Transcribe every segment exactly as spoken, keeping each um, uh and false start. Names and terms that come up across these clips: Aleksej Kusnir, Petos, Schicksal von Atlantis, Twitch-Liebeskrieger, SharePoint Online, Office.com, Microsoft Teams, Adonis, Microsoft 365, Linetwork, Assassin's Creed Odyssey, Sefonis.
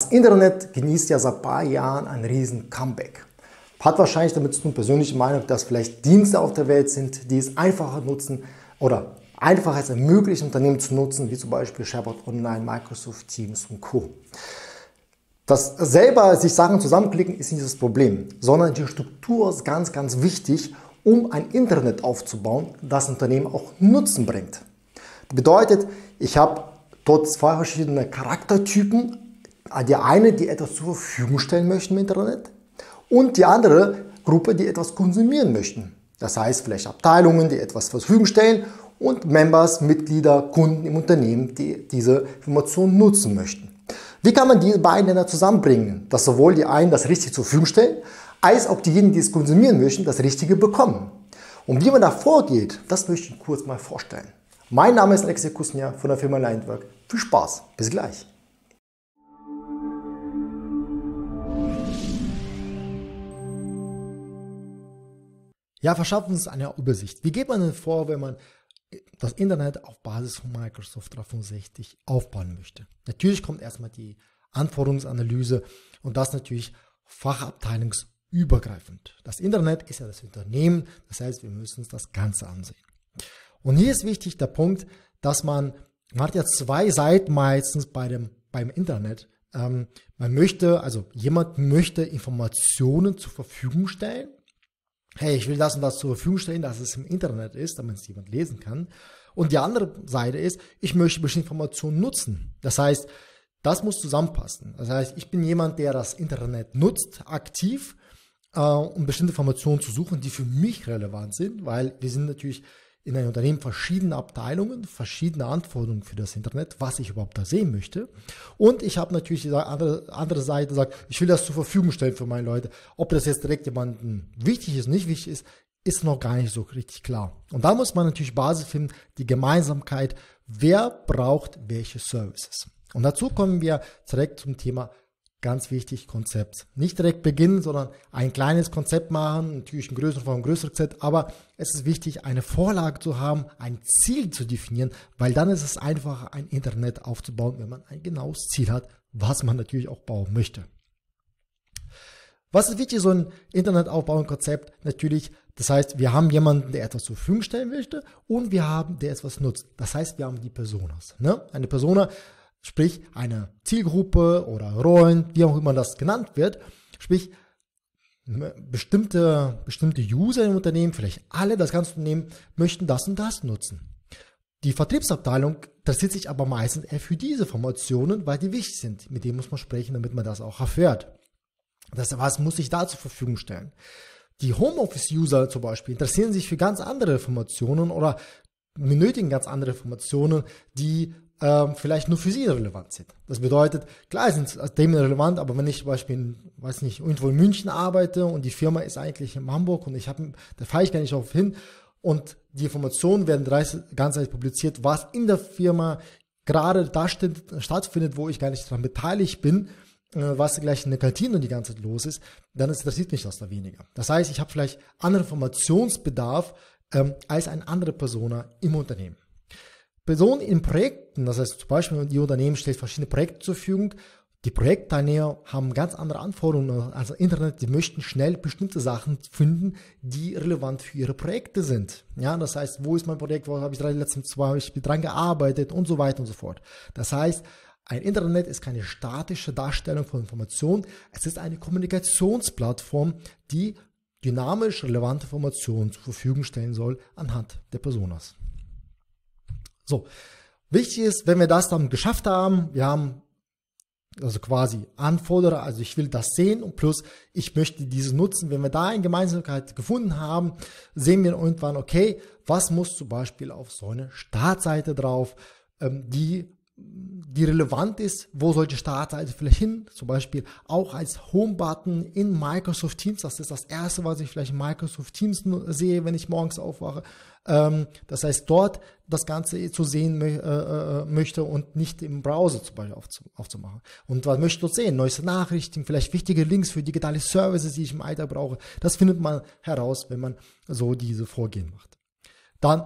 Das Internet genießt ja seit ein paar Jahren ein riesen Comeback. Hat wahrscheinlich damit zu tun, persönliche Meinung, dass vielleicht Dienste auf der Welt sind, die es einfacher nutzen oder einfacher es ermöglichen, Unternehmen zu nutzen, wie zum Beispiel SharePoint Online, Microsoft Teams und Co. Das selber sich Sachen zusammenklicken ist nicht das Problem, sondern die Struktur ist ganz, ganz wichtig, um ein Internet aufzubauen, das Unternehmen auch Nutzen bringt. Das bedeutet, ich habe dort zwei verschiedene Charaktertypen. Die eine, die etwas zur Verfügung stellen möchten im Internet, und die andere Gruppe, die etwas konsumieren möchten. Das heißt, vielleicht Abteilungen, die etwas zur Verfügung stellen, und Members, Mitglieder, Kunden im Unternehmen, die diese Information nutzen möchten. Wie kann man die beiden dann zusammenbringen, dass sowohl die einen das Richtige zur Verfügung stellen, als auch diejenigen, die es konsumieren möchten, das Richtige bekommen? Und wie man da vorgeht, das möchte ich kurz mal vorstellen. Mein Name ist Aleksej Kusnir von der Firma Linetwork. Viel Spaß, bis gleich! Ja, verschaffen uns eine Übersicht. Wie geht man denn vor, wenn man das Internet auf Basis von Microsoft dreihundertfünfundsechzig aufbauen möchte? Natürlich kommt erstmal die Anforderungsanalyse, und das natürlich fachabteilungsübergreifend. Das Internet ist ja das Unternehmen, das heißt, wir müssen uns das Ganze ansehen. Und hier ist wichtig der Punkt, dass man, man hat ja zwei Seiten meistens bei dem, beim Internet. Ähm, man möchte, also jemand möchte Informationen zur Verfügung stellen. Hey, ich will das und das zur Verfügung stellen, dass es im Internet ist, damit es jemand lesen kann. Und die andere Seite ist, ich möchte bestimmte Informationen nutzen. Das heißt, das muss zusammenpassen. Das heißt, ich bin jemand, der das Internet nutzt, aktiv, äh, um bestimmte Informationen zu suchen, die für mich relevant sind, weil wir sind natürlich in einem Unternehmen verschiedene Abteilungen, verschiedene Anforderungen für das Internet, was ich überhaupt da sehen möchte. Und ich habe natürlich die andere, andere Seite gesagt, ich will das zur Verfügung stellen für meine Leute. Ob das jetzt direkt jemandem wichtig ist, nicht wichtig ist, ist noch gar nicht so richtig klar. Und da muss man natürlich Basis finden, die Gemeinsamkeit, wer braucht welche Services. Und dazu kommen wir direkt zum Thema, ganz wichtig, Konzept. Nicht direkt beginnen, sondern ein kleines Konzept machen, natürlich in größeren Form, ein größeres Konzept, aber es ist wichtig, eine Vorlage zu haben, ein Ziel zu definieren, weil dann ist es einfacher, ein Internet aufzubauen, wenn man ein genaues Ziel hat, was man natürlich auch bauen möchte. Was ist wichtig, so ein Internetaufbaukonzept? Natürlich, das heißt, wir haben jemanden, der etwas zur Verfügung stellen möchte, und wir haben, der etwas nutzt. Das heißt, wir haben die Personas, ne? Eine Persona, sprich eine Zielgruppe oder Rollen, wie auch immer das genannt wird, sprich bestimmte, bestimmte User im Unternehmen, vielleicht alle, das ganze Unternehmen, möchten das und das nutzen. Die Vertriebsabteilung interessiert sich aber meistens eher für diese Informationen, weil die wichtig sind. Mit denen muss man sprechen, damit man das auch erfährt. Das, was muss ich da zur Verfügung stellen? Die Homeoffice-User zum Beispiel interessieren sich für ganz andere Informationen oder benötigen ganz andere Informationen, die vielleicht nur für sie relevant sind. Das bedeutet, klar sind Themen relevant, aber wenn ich zum Beispiel in, weiß nicht, irgendwo in München arbeite und die Firma ist eigentlich in Hamburg und ich habe, da fahre ich gar nicht drauf hin, und die Informationen werden ganzheitlich publiziert, was in der Firma gerade da stattfindet, wo ich gar nicht daran beteiligt bin, was gleich in der Kantine die ganze Zeit los ist, dann interessiert mich das da weniger. Das heißt, ich habe vielleicht anderen Informationsbedarf ähm, als eine andere Persona im Unternehmen. Personen in Projekten, das heißt zum Beispiel, die Unternehmen stellt verschiedene Projekte zur Verfügung, die Projektteilnehmer haben ganz andere Anforderungen als Internet, die möchten schnell bestimmte Sachen finden, die relevant für ihre Projekte sind. Ja, das heißt, wo ist mein Projekt, wo habe ich die letzten zwei Jahre dran gearbeitet und so weiter und so fort. Das heißt, ein Internet ist keine statische Darstellung von Informationen, es ist eine Kommunikationsplattform, die dynamisch relevante Informationen zur Verfügung stellen soll anhand der Personas. So, wichtig ist, wenn wir das dann geschafft haben, wir haben also quasi Anforderer, also ich will das sehen und plus ich möchte diese nutzen. Wenn wir da eine Gemeinsamkeit gefunden haben, sehen wir irgendwann, okay, was muss zum Beispiel auf so eine Startseite drauf, die, die relevant ist, wo sollte Startseite vielleicht hin, zum Beispiel auch als Home-Button in Microsoft Teams, das ist das Erste, was ich vielleicht in Microsoft Teams sehe, wenn ich morgens aufwache. Das heißt, dort das Ganze zu sehen äh, möchte und nicht im Browser zum Beispiel aufzumachen. Und was möchte ich dort sehen? Neueste Nachrichten, vielleicht wichtige Links für digitale Services, die ich im Alltag brauche. Das findet man heraus, wenn man so diese Vorgehen macht. Dann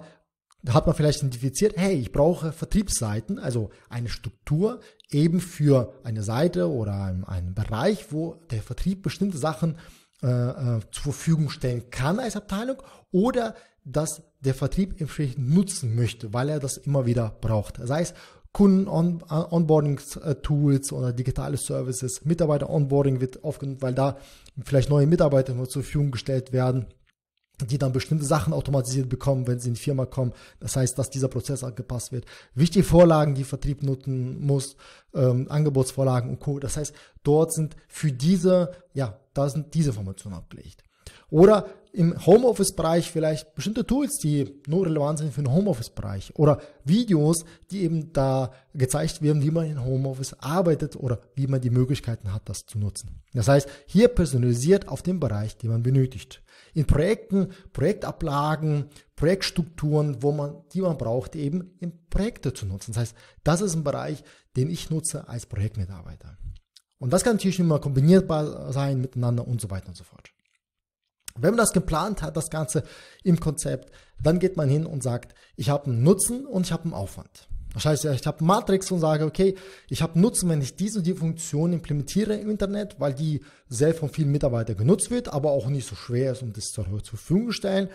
Da hat man vielleicht identifiziert, hey, ich brauche Vertriebsseiten, also eine Struktur eben für eine Seite oder einen, einen Bereich, wo der Vertrieb bestimmte Sachen äh, zur Verfügung stellen kann als Abteilung oder dass der Vertrieb entsprechend nutzen möchte, weil er das immer wieder braucht. Sei es Kunden-Onboarding-Tools oder digitale Services, Mitarbeiter-Onboarding wird aufgenommen, weil da vielleicht neue Mitarbeiter zur Verfügung gestellt werden, die dann bestimmte Sachen automatisiert bekommen, wenn sie in die Firma kommen. Das heißt, dass dieser Prozess angepasst wird. Wichtige Vorlagen, die Vertrieb nutzen muss, ähm, Angebotsvorlagen und Co. Das heißt, dort sind für diese, ja, da sind diese Informationen abgelegt. Oder im Homeoffice-Bereich vielleicht bestimmte Tools, die nur relevant sind für den Homeoffice-Bereich. Oder Videos, die eben da gezeigt werden, wie man in Homeoffice arbeitet oder wie man die Möglichkeiten hat, das zu nutzen. Das heißt, hier personalisiert auf den Bereich, den man benötigt. In Projekten, Projektablagen, Projektstrukturen, wo man, die man braucht, eben in Projekte zu nutzen. Das heißt, das ist ein Bereich, den ich nutze als Projektmitarbeiter. Und das kann natürlich immer kombinierbar sein miteinander und so weiter und so fort. Wenn man das geplant hat, das Ganze im Konzept, dann geht man hin und sagt, ich habe einen Nutzen und ich habe einen Aufwand. Das heißt, ich habe eine Matrix und sage, okay, ich habe Nutzen, wenn ich diese und die Funktion implementiere im Internet, weil die sehr von vielen Mitarbeitern genutzt wird, aber auch nicht so schwer ist, um das zur Verfügung zu stellen.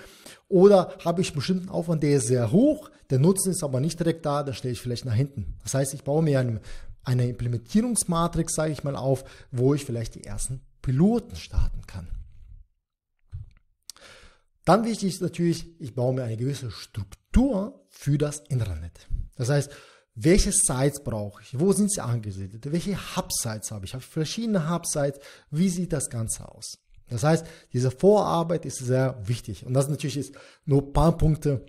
Oder habe ich einen bestimmten Aufwand, der ist sehr hoch, der Nutzen ist aber nicht direkt da, da stelle ich vielleicht nach hinten. Das heißt, ich baue mir eine, eine Implementierungsmatrix, sage ich mal, auf, wo ich vielleicht die ersten Piloten starten kann. Dann wichtig ist natürlich, ich baue mir eine gewisse Struktur für das Intranet. Das heißt, welche Sites brauche ich? Wo sind sie angesiedelt? Welche Hub-Sites habe ich? Ich habe verschiedene Hub-Sites. Wie sieht das Ganze aus? Das heißt, diese Vorarbeit ist sehr wichtig. Und das natürlich ist nur ein paar Punkte,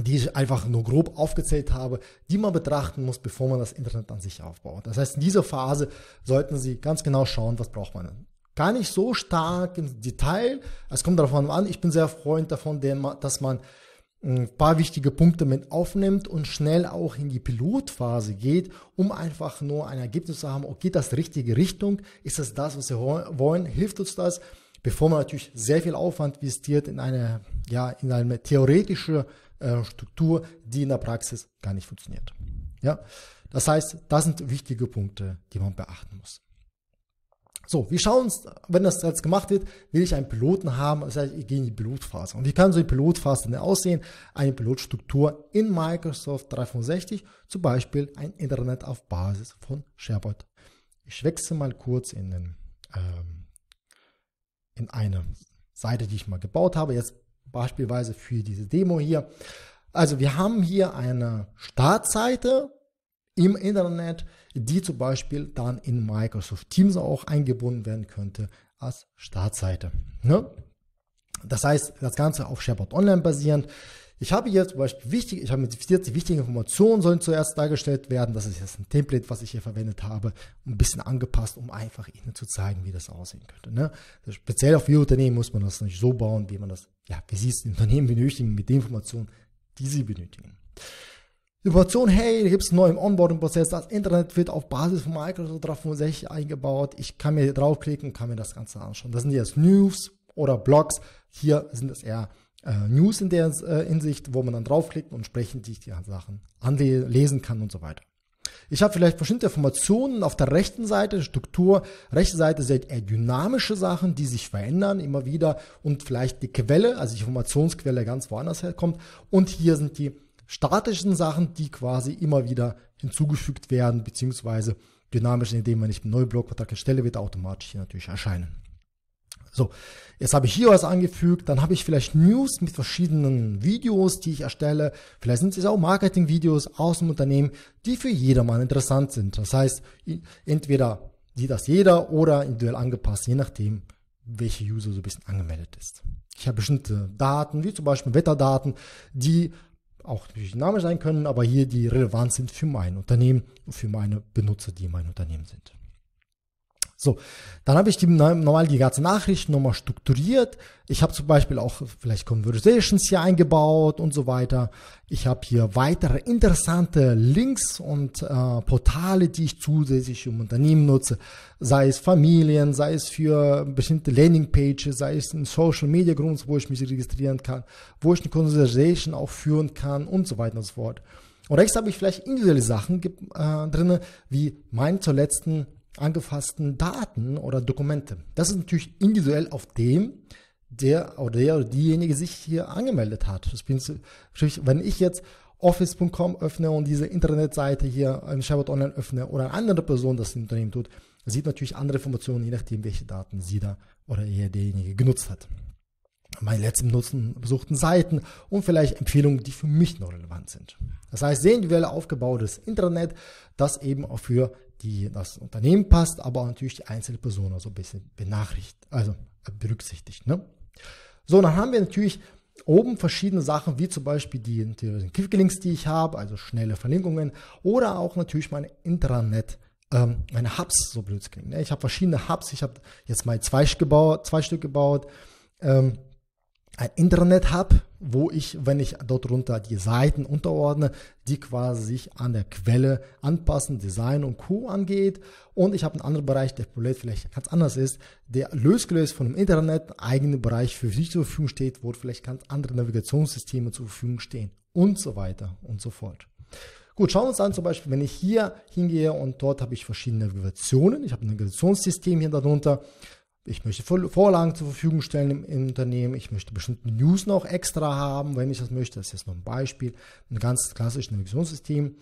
die ich einfach nur grob aufgezählt habe, die man betrachten muss, bevor man das Intranet an sich aufbaut. Das heißt, in dieser Phase sollten Sie ganz genau schauen, was braucht man denn? Gar nicht so stark im Detail. Es kommt darauf an, ich bin sehr Freund davon, dass man ein paar wichtige Punkte mit aufnimmt und schnell auch in die Pilotphase geht, um einfach nur ein Ergebnis zu haben, okay, das ist die richtige Richtung, ist das das, was wir wollen, hilft uns das, bevor man natürlich sehr viel Aufwand investiert in eine, ja, in eine theoretische äh, Struktur, die in der Praxis gar nicht funktioniert. Ja? Das heißt, das sind wichtige Punkte, die man beachten muss. So, wir schauen uns, wenn das jetzt gemacht wird, will ich einen Piloten haben, das heißt, ich gehe in die Pilotphase. Und wie kann so die Pilotphase denn aussehen? Eine Pilotstruktur in Microsoft dreihundertfünfundsechzig, zum Beispiel ein Intranet auf Basis von SharePoint. Ich wechsle mal kurz in, den, ähm, in eine Seite, die ich mal gebaut habe, jetzt beispielsweise für diese Demo hier. Also wir haben hier eine Startseite im Internet, die zum Beispiel dann in Microsoft Teams auch eingebunden werden könnte als Startseite. Ne? Das heißt, das Ganze auf SharePoint Online basierend. Ich habe jetzt zum Beispiel wichtig, ich habe identifiziert, die wichtigen Informationen sollen zuerst dargestellt werden. Das ist jetzt ein Template, was ich hier verwendet habe, ein bisschen angepasst, um einfach Ihnen zu zeigen, wie das aussehen könnte. Ne? Speziell auf Ihr Unternehmen muss man das nicht so bauen, wie man das, ja, wie Sie es im Unternehmen benötigen, mit den Informationen, die Sie benötigen. Information, hey, da gibt es einen neuen Onboarding-Prozess, das Internet wird auf Basis von Microsoft dreihundertfünfundsechzig eingebaut, ich kann mir draufklicken und kann mir das Ganze anschauen. Das sind jetzt News oder Blogs, hier sind es eher äh, News in der äh, Hinsicht, wo man dann draufklickt und entsprechend die Sachen anlesen kann und so weiter. Ich habe vielleicht verschiedene Informationen auf der rechten Seite, Struktur, rechte Seite sind eher dynamische Sachen, die sich verändern immer wieder und vielleicht die Quelle, also die Informationsquelle ganz woanders herkommt und hier sind die statischen Sachen, die quasi immer wieder hinzugefügt werden, beziehungsweise dynamisch, indem man nicht einen neuen Blockvertrag erstelle, wird automatisch hier natürlich erscheinen. So, jetzt habe ich hier was angefügt, dann habe ich vielleicht News mit verschiedenen Videos, die ich erstelle, vielleicht sind es auch Marketing-Videos aus dem Unternehmen, die für jedermann interessant sind. Das heißt, entweder sieht das jeder oder individuell angepasst, je nachdem, welche User so ein bisschen angemeldet ist. Ich habe bestimmte Daten, wie zum Beispiel Wetterdaten, die auch dynamisch sein können, aber hier die relevant sind für mein Unternehmen und für meine Benutzer, die mein Unternehmen sind. So, dann habe ich die, normal die ganzen Nachrichten nochmal strukturiert. Ich habe zum Beispiel auch vielleicht Conversations hier eingebaut und so weiter. Ich habe hier weitere interessante Links und äh, Portale, die ich zusätzlich im Unternehmen nutze. Sei es Familien, sei es für bestimmte Landingpages, sei es in Social Media Groups, wo ich mich registrieren kann, wo ich eine Conversation auch führen kann und so weiter und so fort. Und rechts habe ich vielleicht individuelle Sachen äh, drin, wie mein zuletzt angefassten Daten oder Dokumente. Das ist natürlich individuell auf dem, der oder der oder diejenige sich hier angemeldet hat. Wenn ich jetzt Office Punkt com öffne und diese Internetseite hier in SharePoint Online öffne oder eine andere Person das im Unternehmen tut, sieht natürlich andere Informationen, je nachdem, welche Daten sie da oder eher derjenige genutzt hat. Meine letzten benutzten, besuchten Seiten und vielleicht Empfehlungen, die für mich noch relevant sind. Das heißt, sehr individuell aufgebautes Intranet, das eben auch für die, das Unternehmen passt, aber auch natürlich die einzelne Person so also ein bisschen benachrichtigt, also berücksichtigt. Ne? So, dann haben wir natürlich oben verschiedene Sachen, wie zum Beispiel die, die Quicklinks, die ich habe, also schnelle Verlinkungen oder auch natürlich meine Intranet. Ähm, meine Hubs, so blöd klingen. Ne? Ich habe verschiedene Hubs, ich habe jetzt mal zwei, gebaut, zwei Stück gebaut, ähm, ein Intranet-Hub, wo ich, wenn ich dort runter die Seiten unterordne, die quasi sich an der Quelle anpassen, Design und Co. angeht. Und ich habe einen anderen Bereich, der vielleicht ganz anders ist, der losgelöst von dem Intranet, einen eigenen Bereich für sich zur Verfügung steht, wo vielleicht ganz andere Navigationssysteme zur Verfügung stehen und so weiter und so fort. Gut, schauen wir uns an, zum Beispiel, wenn ich hier hingehe und dort habe ich verschiedene Navigationen. Ich habe ein Navigationssystem hier darunter. Ich möchte Vorlagen zur Verfügung stellen im, im Unternehmen. Ich möchte bestimmte News noch extra haben, wenn ich das möchte. Das ist jetzt nur ein Beispiel, ein ganz klassisches Navigationssystem.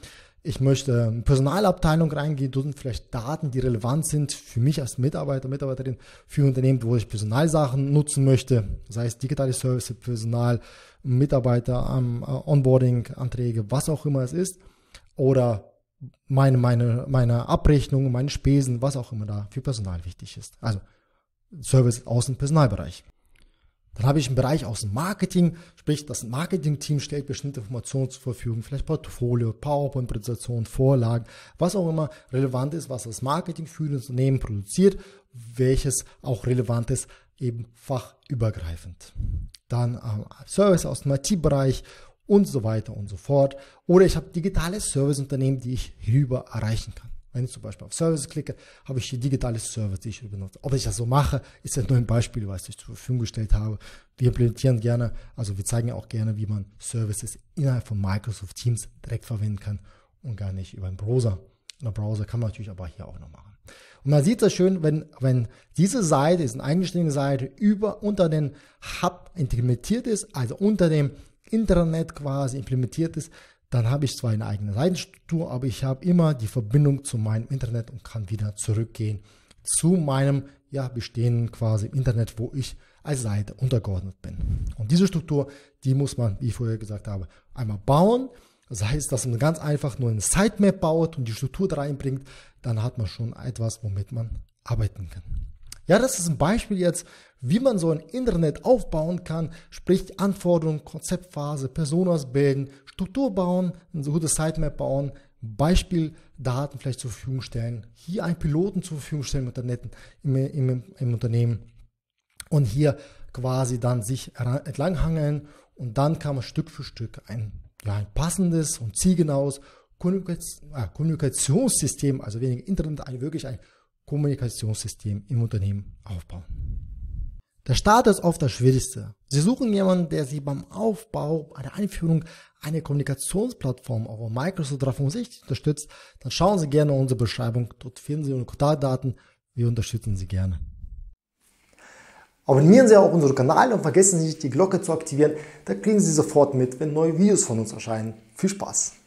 Ich möchte in Personalabteilung reingehen. Dort sind vielleicht Daten, die relevant sind für mich als Mitarbeiter, Mitarbeiterin, für Unternehmen, wo ich Personalsachen nutzen möchte. Sei es digitale Services, Personal, Mitarbeiter, um, uh, Onboarding, Anträge, was auch immer es ist. Oder meine, meine, meine Abrechnung, meine Spesen, was auch immer da für Personal wichtig ist. Also Service aus dem Personalbereich. Dann habe ich einen Bereich aus dem Marketing, sprich das Marketing-Team stellt bestimmte Informationen zur Verfügung, vielleicht Portfolio, PowerPoint-Präsentation, Vorlagen, was auch immer relevant ist, was das Marketing für das Unternehmen produziert, welches auch relevant ist, eben fachübergreifend. Dann ähm, Service aus dem I T-Bereich und so weiter und so fort. Oder ich habe digitale Serviceunternehmen, die ich hierüber erreichen kann. Wenn ich zum Beispiel auf Service klicke, habe ich hier digitale Service, die ich benutze. Ob ich das so mache, ist ja nur ein Beispiel, was ich zur Verfügung gestellt habe. Wir implementieren gerne, also wir zeigen ja auch gerne, wie man Services innerhalb von Microsoft Teams direkt verwenden kann und gar nicht über einen Browser. Einen Browser kann man natürlich aber hier auch noch machen. Und man sieht das schön, wenn, wenn diese Seite, ist eine eigenständige Seite, über, unter den Hub implementiert ist, also unter dem Intranet quasi implementiert ist, dann habe ich zwar eine eigene Seitenstruktur, aber ich habe immer die Verbindung zu meinem Internet und kann wieder zurückgehen zu meinem ja, bestehenden quasi Internet, wo ich als Seite untergeordnet bin. Und diese Struktur, die muss man, wie ich vorher gesagt habe, einmal bauen. Das heißt, dass man ganz einfach nur eine Sitemap baut und die Struktur da reinbringt, dann hat man schon etwas, womit man arbeiten kann. Ja, das ist ein Beispiel jetzt, wie man so ein Intranet aufbauen kann, sprich Anforderungen, Konzeptphase, Personas bilden, Struktur bauen, eine gute Sitemap bauen, Beispieldaten vielleicht zur Verfügung stellen, hier einen Piloten zur Verfügung stellen im Internet, im, im, im Unternehmen und hier quasi dann sich entlanghangeln und dann kann man Stück für Stück ein, ja, ein passendes und zielgenaues Kommunikations äh, Kommunikationssystem, also weniger Intranet, ein, wirklich ein Kommunikationssystem im Unternehmen aufbauen. Der Start ist oft das Schwierigste. Sie suchen jemanden, der Sie beim Aufbau, bei der Einführung einer Kommunikationsplattform auf Microsoft dreihundertfünfundsechzig unterstützt, dann schauen Sie gerne unsere Beschreibung. Dort finden Sie unsere Kontaktdaten. Wir unterstützen Sie gerne. Abonnieren Sie auch unseren Kanal und vergessen Sie nicht, die Glocke zu aktivieren. Da kriegen Sie sofort mit, wenn neue Videos von uns erscheinen. Viel Spaß!